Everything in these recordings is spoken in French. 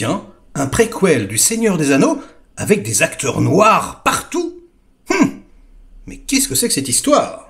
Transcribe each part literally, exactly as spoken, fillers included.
égyptien, un préquel du Seigneur des Anneaux avec des acteurs noirs partout. Hum, mais qu'est-ce que c'est que cette histoire ?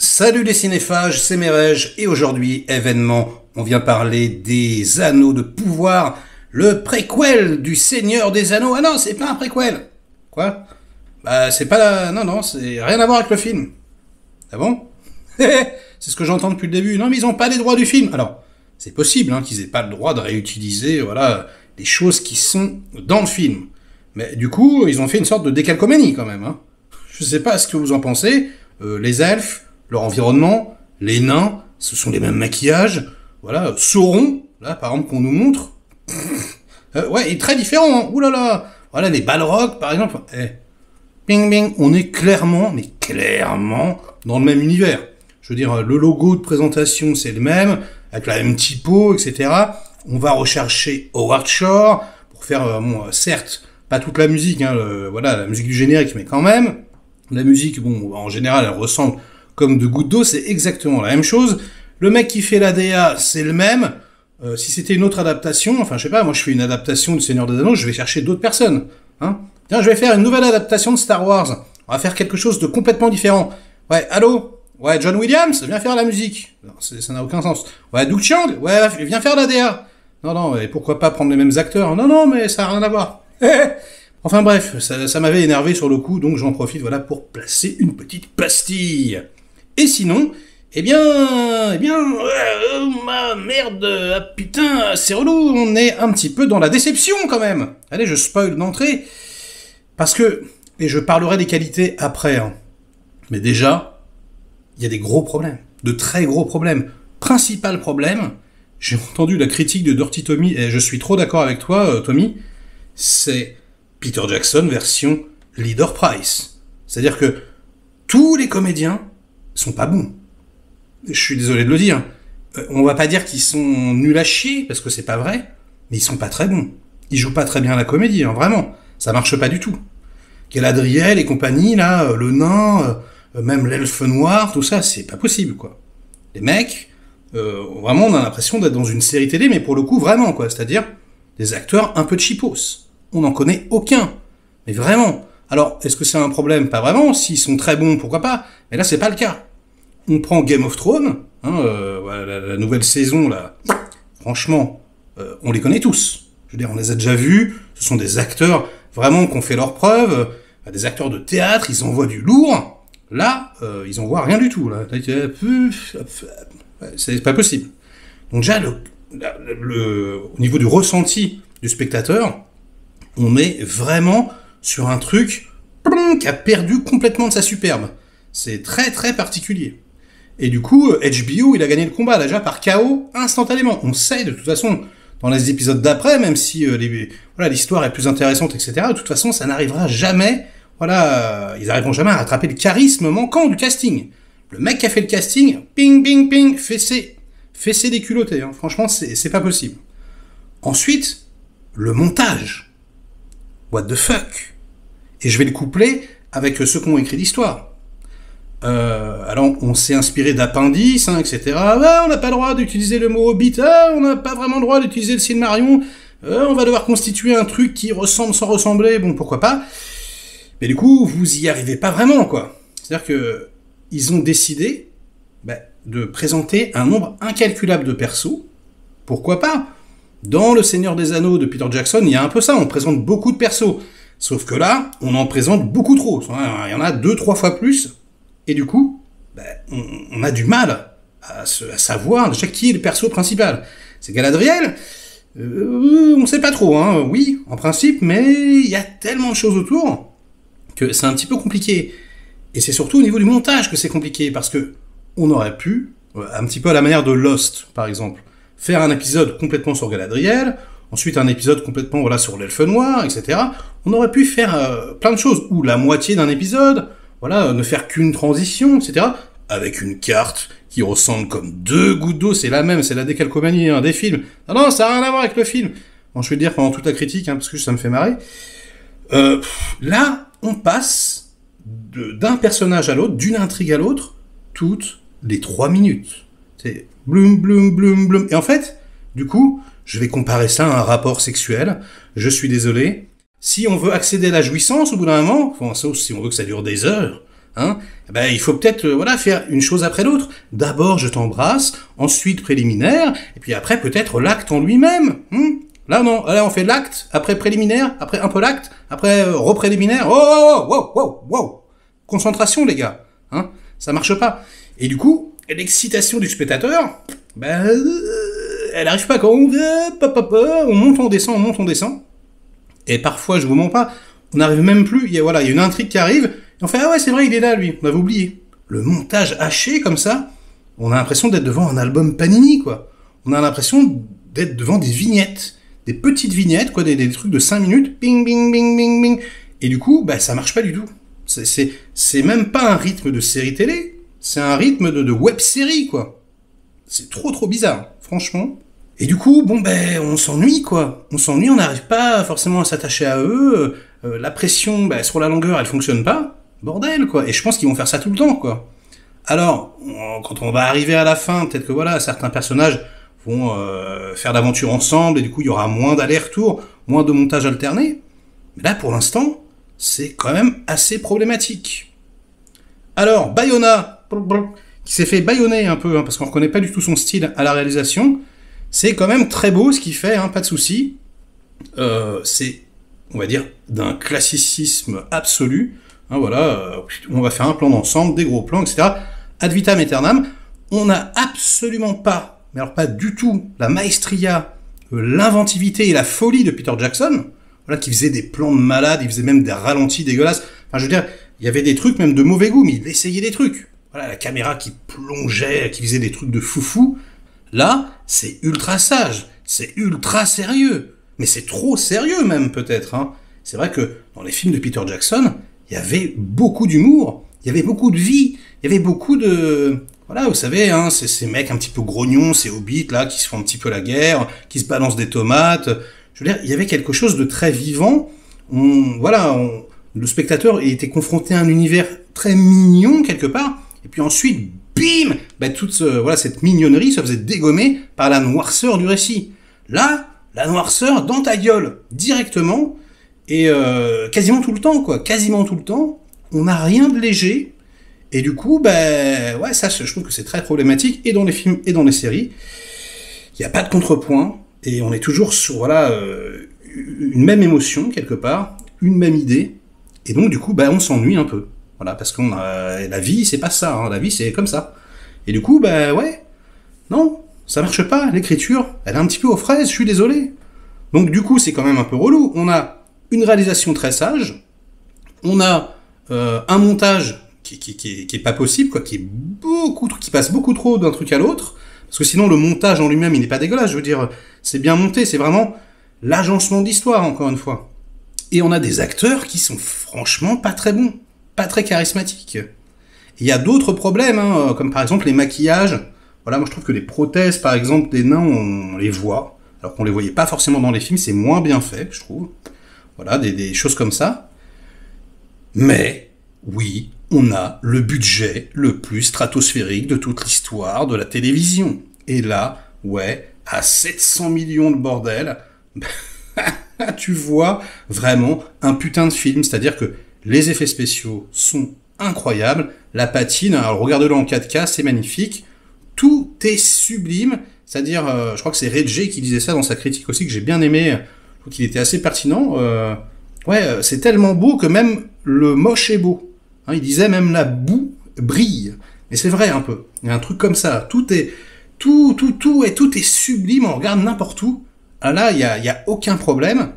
Salut les cinéphages, c'est Merej et aujourd'hui, événement, on vient parler des Anneaux de Pouvoir, le préquel du Seigneur des Anneaux. Ah non, c'est pas un préquel. Quoi? Bah c'est pas... La... Non, non, c'est rien à voir avec le film. Ah bon? C'est ce que j'entends depuis le début. Non, mais ils ont pas les droits du film. Alors, c'est possible hein, qu'ils aient pas le droit de réutiliser, voilà, les choses qui sont dans le film. Mais du coup, ils ont fait une sorte de décalcomanie quand même. Hein. Je sais pas ce que vous en pensez. Euh, les elfes... Leur environnement, les nains, ce sont les mêmes maquillages, voilà, Sauron, là, par exemple, qu'on nous montre, euh, ouais, il est très différent, hein. Ouh là là, voilà, les Balrog, par exemple, eh, bing bing, on est clairement, mais clairement, dans le même univers, je veux dire, le logo de présentation, c'est le même, avec la même typo, et cetera, on va rechercher Howard Shore, pour faire, euh, bon, certes, pas toute la musique, hein, le, voilà, la musique du générique, mais quand même, la musique, bon, en général, elle ressemble comme de gouttes d'eau, c'est exactement la même chose. Le mec qui fait la D A, c'est le même. Euh, si c'était une autre adaptation, enfin je sais pas, moi je fais une adaptation du Seigneur des Anneaux, je vais chercher d'autres personnes. Hein. Tiens, je vais faire une nouvelle adaptation de Star Wars. On va faire quelque chose de complètement différent. Ouais, allô? Ouais, John Williams, viens faire la musique. Non, ça n'a aucun sens. Ouais, Duke Chang, ouais, viens faire la D A. Non, non, et pourquoi pas prendre les mêmes acteurs? Non, non, mais ça n'a rien à voir. Enfin bref, ça, ça m'avait énervé sur le coup, donc j'en profite voilà pour placer une petite pastille. Et sinon, eh bien, eh bien, euh, ma merde, ah putain, c'est relou, on est un petit peu dans la déception quand même. Allez, je spoil d'entrée, parce que, et je parlerai des qualités après, hein. Mais déjà, il y a des gros problèmes, de très gros problèmes. Principal problème, j'ai entendu la critique de Dirty Tommy, et je suis trop d'accord avec toi, Tommy, c'est Peter Jackson version Leader Price. C'est-à-dire que tous les comédiens sont pas bons. Je suis désolé de le dire. Euh, on va pas dire qu'ils sont nuls à chier, parce que c'est pas vrai, mais ils sont pas très bons. Ils jouent pas très bien la comédie, hein, vraiment. Ça marche pas du tout. Galadriel et compagnie, là, euh, le nain, euh, même l'elfe noir, tout ça, c'est pas possible, quoi. Les mecs, euh, vraiment, on a l'impression d'être dans une série télé, mais pour le coup, vraiment, quoi. C'est-à-dire, des acteurs un peu cheapos. On n'en connaît aucun. Mais vraiment. Alors, est-ce que c'est un problème? Pas vraiment. S'ils sont très bons, pourquoi pas? Mais là, c'est pas le cas. On prend Game of Thrones, hein, euh, la, la nouvelle saison, là. Franchement, euh, on les connaît tous. Je veux dire, on les a déjà vus. Ce sont des acteurs vraiment qui ont fait leurs preuves. Euh, des acteurs de théâtre, ils envoient du lourd. Là, euh, ils envoient rien du tout. Là, c'est pas possible. Donc déjà, le, le, le, au niveau du ressenti du spectateur, on est vraiment sur un truc qui a perdu complètement de sa superbe. C'est très très particulier. Et du coup, H B O, il a gagné le combat déjà par K O instantanément. On sait de toute façon, dans les épisodes d'après, même si euh, les, voilà, l'histoire est plus intéressante, et cetera, de toute façon, ça n'arrivera jamais, voilà, ils n'arriveront jamais à rattraper le charisme manquant du casting. Le mec qui a fait le casting, ping, ping, ping, fessé, fessé des culottés, hein. Franchement, c'est pas possible. Ensuite, le montage. What the fuck? Et je vais le coupler avec ceux qui ont écrit l'histoire. Euh, alors on s'est inspiré d'appendices, hein, et cetera. Ah, on n'a pas le droit d'utiliser le mot hobbit, ah, on n'a pas vraiment le droit d'utiliser le Silmarion, euh, on va devoir constituer un truc qui ressemble sans ressembler, bon pourquoi pas. Mais du coup, vous y arrivez pas vraiment, quoi. C'est-à-dire que ils ont décidé bah, de présenter un nombre incalculable de persos, pourquoi pas. Dans Le Seigneur des Anneaux de Peter Jackson, il y a un peu ça, on présente beaucoup de persos. Sauf que là, on en présente beaucoup trop, il y en a deux, trois fois plus. Et du coup, ben, on, on a du mal à, se, à savoir déjà qui est le perso principal. C'est Galadriel, euh, on sait pas trop, hein. Oui, en principe, mais il y a tellement de choses autour que c'est un petit peu compliqué. Et c'est surtout au niveau du montage que c'est compliqué, parce que on aurait pu, un petit peu à la manière de Lost, par exemple, faire un épisode complètement sur Galadriel, ensuite un épisode complètement voilà sur l'elfe noir, et cetera. On aurait pu faire euh, plein de choses, ou la moitié d'un épisode. Voilà, ne faire qu'une transition, et cetera. Avec une carte qui ressemblent comme deux gouttes d'eau, c'est la même, c'est la décalcomanie hein, des films. Non, non, ça n'a rien à voir avec le film. Bon, je vais le dire pendant toute la critique, hein, parce que ça me fait marrer. Euh, là, on passe d'un personnage à l'autre, d'une intrigue à l'autre, toutes les trois minutes. C'est bloum, bloum, bloum, bloum. Et en fait, du coup, je vais comparer ça à un rapport sexuel. Je suis désolé. Si on veut accéder à la jouissance au bout d'un moment, enfin, ça, si on veut que ça dure des heures, hein, ben, il faut peut-être euh, voilà, faire une chose après l'autre. D'abord, je t'embrasse, ensuite préliminaire, et puis après, peut-être l'acte en lui-même. Hein. Là, non, là, on fait l'acte, après préliminaire, après un peu l'acte, après euh, repréliminaire. Oh, oh, oh, oh, oh, oh. Concentration, les gars. Hein, ça marche pas. Et du coup, l'excitation du spectateur, ben, euh, elle arrive pas quand on veut, pop, pop, on monte, on descend, on monte, on descend. Et parfois, je vous mens pas, on n'arrive même plus, il y a, voilà, il y a une intrigue qui arrive, et on fait « Ah ouais, c'est vrai, il est là, lui, on avait oublié. » Le montage haché, comme ça, on a l'impression d'être devant un album Panini, quoi. On a l'impression d'être devant des vignettes, des petites vignettes, quoi, des, des trucs de cinq minutes, bing, bing, bing, bing, bing. Et du coup, bah, ça marche pas du tout. C'est même pas un rythme de série télé, c'est un rythme de, de web-série, quoi. C'est trop, trop bizarre, franchement. Et du coup, bon ben, on s'ennuie quoi. On s'ennuie, on n'arrive pas forcément à s'attacher à eux. Euh, la pression ben, sur la longueur, elle fonctionne pas. Bordel quoi. Et je pense qu'ils vont faire ça tout le temps quoi. Alors, on, quand on va arriver à la fin, peut-être que voilà, certains personnages vont euh, faire l'aventure ensemble et du coup, il y aura moins d'aller-retour, moins de montage alterné. Mais là, pour l'instant, c'est quand même assez problématique. Alors, Bayona, qui s'est fait bayonner un peu, hein, parce qu'on reconnaît pas du tout son style à la réalisation. C'est quand même très beau ce qu'il fait, hein, pas de souci. Euh, c'est, on va dire, d'un classicisme absolu. Hein, voilà, euh, on va faire un plan d'ensemble, des gros plans, et cetera. Ad vitam aeternam. On n'a absolument pas, mais alors pas du tout, la maestria, euh, l'inventivité et la folie de Peter Jackson, voilà, qui faisait des plans de malade, il faisait même des ralentis dégueulasses. Enfin, je veux dire, il y avait des trucs même de mauvais goût, mais il essayait des trucs. Voilà, la caméra qui plongeait, qui faisait des trucs de foufou. Là, c'est ultra sage, c'est ultra sérieux, mais c'est trop sérieux même peut-être. Hein. C'est vrai que dans les films de Peter Jackson, il y avait beaucoup d'humour, il y avait beaucoup de vie, il y avait beaucoup de... Voilà, vous savez, hein, c'est ces mecs un petit peu grognons, ces hobbits là, qui se font un petit peu la guerre, qui se balancent des tomates. Je veux dire, il y avait quelque chose de très vivant. On, voilà, on, le spectateur était confronté à un univers très mignon quelque part, et puis ensuite... Bim, bah, toute euh, voilà, cette mignonnerie se faisait dégommer par la noirceur du récit. Là, la noirceur dans ta gueule, directement, et euh, quasiment tout le temps, quoi. Quasiment tout le temps, on n'a rien de léger, et du coup, bah, ouais, ça, je trouve que c'est très problématique, et dans les films, et dans les séries. Il n'y a pas de contrepoint, et on est toujours sur voilà, euh, une même émotion, quelque part, une même idée, et donc, du coup, bah, on s'ennuie un peu. Voilà, parce qu'on a... la vie, c'est pas ça, hein. La vie, c'est comme ça. Et du coup, bah ouais, non, ça marche pas, l'écriture, elle est un petit peu aux fraises, je suis désolé. Donc du coup, c'est quand même un peu relou. On a une réalisation très sage, on a euh, un montage qui, qui, qui, qui est pas possible, quoi, qui, est beaucoup, qui passe beaucoup trop d'un truc à l'autre, parce que sinon, le montage en lui-même, il n'est pas dégueulasse, je veux dire, c'est bien monté, c'est vraiment l'agencement d'histoire, encore une fois. Et on a des acteurs qui sont franchement pas très bons. Pas très charismatique. Il y a d'autres problèmes, hein, comme par exemple les maquillages. Voilà, moi je trouve que les prothèses, par exemple, des nains, on les voit, alors qu'on les voyait pas forcément dans les films, c'est moins bien fait, je trouve. Voilà, des, des choses comme ça. Mais, oui, on a le budget le plus stratosphérique de toute l'histoire de la télévision. Et là, ouais, à sept cents millions de bordel, tu vois vraiment un putain de film, c'est-à-dire que les effets spéciaux sont incroyables. La patine, alors regardez-le en quatre K, c'est magnifique. Tout est sublime. C'est-à-dire, euh, je crois que c'est Regé qui disait ça dans sa critique aussi, que j'ai bien aimé. Je trouve qu'il était assez pertinent. Euh, ouais, c'est tellement beau que même le moche est beau. Hein, il disait même la boue brille. Mais c'est vrai un peu. Il y a un truc comme ça. Tout est, tout, tout, tout, et tout est sublime. On regarde n'importe où. Ah là, il n'y a, y a aucun problème.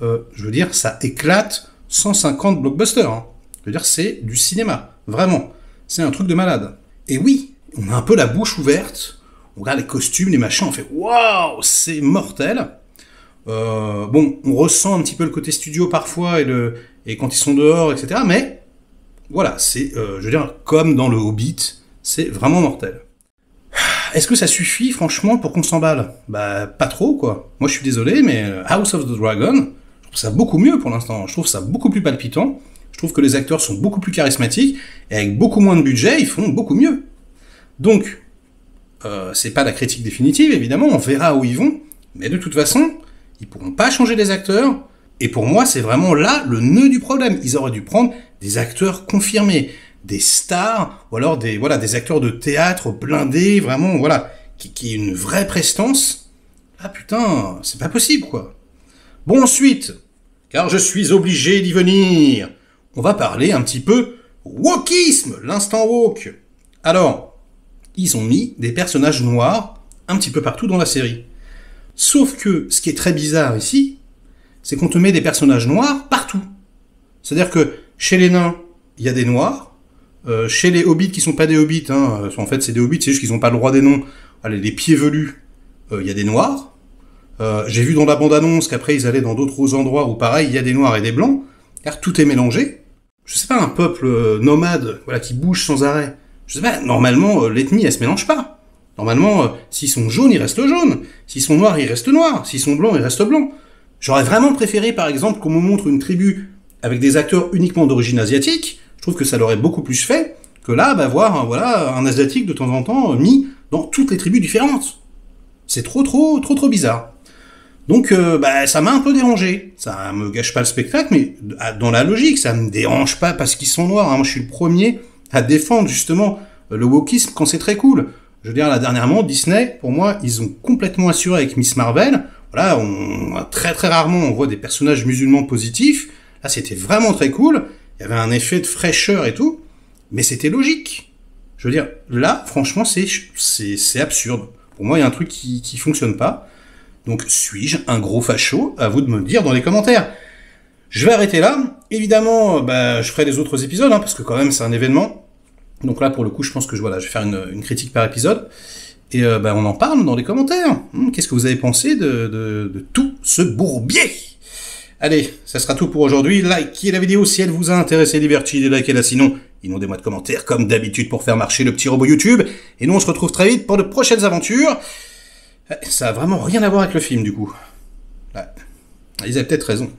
Euh, je veux dire, ça éclate. cent cinquante blockbusters, hein. Je veux dire, c'est du cinéma, vraiment. C'est un truc de malade. Et oui, on a un peu la bouche ouverte, on regarde les costumes, les machins, on fait « Waouh, c'est mortel !» Euh, bon, on ressent un petit peu le côté studio parfois, et, le, et quand ils sont dehors, et cetera. Mais, voilà, c'est, euh, je veux dire, comme dans le Hobbit, c'est vraiment mortel. Est-ce que ça suffit, franchement, pour qu'on s'emballe? Bah, pas trop, quoi. Moi, je suis désolé, mais House of the Dragon, je trouve ça beaucoup mieux pour l'instant. Je trouve ça beaucoup plus palpitant. Je trouve que les acteurs sont beaucoup plus charismatiques. Et avec beaucoup moins de budget, ils font beaucoup mieux. Donc, euh, c'est pas la critique définitive, évidemment. On verra où ils vont. Mais de toute façon, ils pourront pas changer les acteurs. Et pour moi, c'est vraiment là le nœud du problème. Ils auraient dû prendre des acteurs confirmés, des stars, ou alors des, voilà, des acteurs de théâtre blindés, vraiment, voilà, qui, qui aient une vraie prestance. Ah putain, c'est pas possible, quoi. Bon, ensuite, car je suis obligé d'y venir, on va parler un petit peu wokisme, l'instant woke. Alors, ils ont mis des personnages noirs un petit peu partout dans la série. Sauf que, ce qui est très bizarre ici, c'est qu'on te met des personnages noirs partout. C'est-à-dire que chez les nains, il y a des noirs. Euh, chez les hobbits qui sont pas des hobbits, hein, en fait c'est des hobbits, c'est juste qu'ils n'ont pas le droit des noms. Allez, les pieds velus, euh, il y a des noirs. Euh, J'ai vu dans la bande-annonce qu'après ils allaient dans d'autres endroits où pareil, il y a des noirs et des blancs, car tout est mélangé. Je sais pas, un peuple nomade, voilà, qui bouge sans arrêt. Je sais pas, normalement, l'ethnie, elle se mélange pas. Normalement, euh, s'ils sont jaunes, ils restent jaunes. S'ils sont noirs, ils restent noirs. S'ils sont blancs, ils restent blancs. J'aurais vraiment préféré, par exemple, qu'on me montre une tribu avec des acteurs uniquement d'origine asiatique. Je trouve que ça l'aurait beaucoup plus fait que là, bah, voir un, voilà, un asiatique de temps en temps mis dans toutes les tribus différentes. C'est trop, trop, trop, trop bizarre. Donc, euh, bah, ça m'a un peu dérangé. Ça me gâche pas le spectacle, mais dans la logique, ça me dérange pas parce qu'ils sont noirs, hein. Moi, je suis le premier à défendre, justement, le wokisme quand c'est très cool. Je veux dire, là, dernièrement, Disney, pour moi, ils ont complètement assuré avec Miss Marvel. Voilà, on, très très rarement, on voit des personnages musulmans positifs. Là, c'était vraiment très cool. Il y avait un effet de fraîcheur et tout. Mais c'était logique. Je veux dire, là, franchement, c'est c'est absurde. Pour moi, il y a un truc qui, qui fonctionne pas. Donc, suis-je un gros facho? À vous de me le dire dans les commentaires. Je vais arrêter là. Évidemment, bah, je ferai les autres épisodes, hein, parce que quand même, c'est un événement. Donc là, pour le coup, je pense que je, voilà, je vais faire une, une critique par épisode. Et euh, bah, on en parle dans les commentaires. Qu'est-ce que vous avez pensé de, de, de tout ce bourbier? Allez, ça sera tout pour aujourd'hui. Likez la vidéo si elle vous a intéressé, Liberty, de likez-la. Sinon, inondez-moi de commentaires, comme d'habitude, pour faire marcher le petit robot YouTube. Et nous, on se retrouve très vite pour de prochaines aventures. Ça a vraiment rien à voir avec le film, du coup. Ouais. Ils avaient peut-être raison.